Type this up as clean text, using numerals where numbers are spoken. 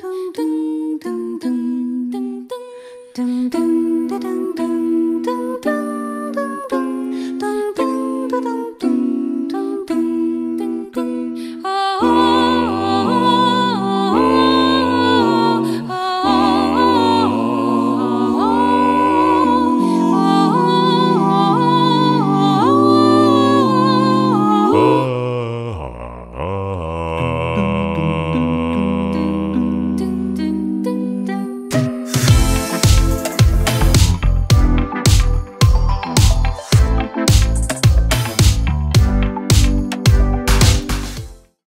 dun dun dun dun dun dun dun.